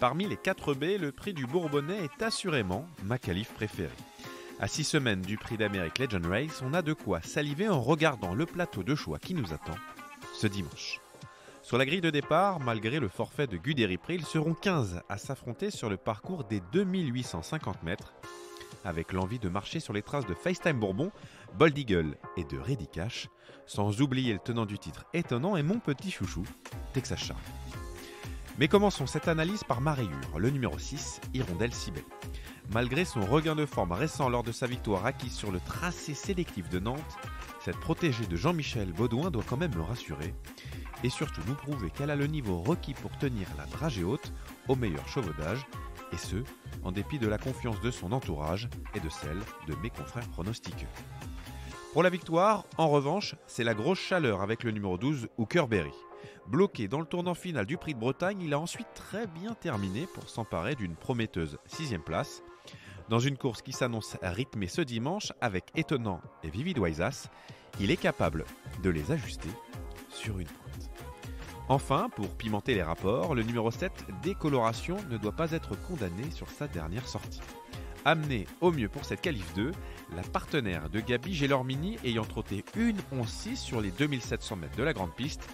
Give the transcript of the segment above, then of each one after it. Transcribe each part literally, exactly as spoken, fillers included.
Parmi les quatre baies, le prix du Bourbonnais est assurément ma calife préférée. À six semaines du Prix d'Amérique Legend Race, on a de quoi saliver en regardant le plateau de choix qui nous attend ce dimanche. Sur la grille de départ, malgré le forfait de Guderi-Pré, ils seront quinze à s'affronter sur le parcours des deux mille huit cent cinquante mètres, avec l'envie de marcher sur les traces de FaceTime Bourbon, Bold Eagle et de Reddy Cash, sans oublier le tenant du titre Étonnant et mon petit chouchou, Texas Charm. Mais commençons cette analyse par ma rayure, le numéro six, Hirondelle Cibel. Malgré son regain de forme récent lors de sa victoire acquise sur le tracé sélectif de Nantes, cette protégée de Jean-Michel Baudouin doit quand même me rassurer et surtout nous prouver qu'elle a le niveau requis pour tenir la dragée haute au meilleur chevaudage, et ce, en dépit de la confiance de son entourage et de celle de mes confrères pronostiqueurs. Pour la victoire, en revanche, c'est la grosse chaleur avec le numéro douze, Huckerberry. Bloqué dans le tournant final du Prix de Bretagne, il a ensuite très bien terminé pour s'emparer d'une prometteuse sixième place. Dans une course qui s'annonce rythmée ce dimanche avec Étonnant et Vivid Waisas, il est capable de les ajuster sur une pointe. Enfin, pour pimenter les rapports, le numéro sept, Décoloration, ne doit pas être condamné sur sa dernière sortie. Amené au mieux pour cette qualif deux, la partenaire de Gabi Gellormini ayant trotté une onze six sur les deux mille sept cents mètres de la grande piste,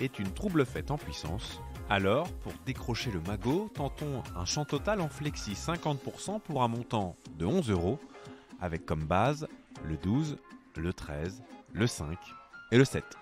est une trouble faite en puissance. Alors, pour décrocher le magot, tentons un champ total en flexi cinquante pour cent pour un montant de onze euros, avec comme base le douze, le treize, le cinq et le sept.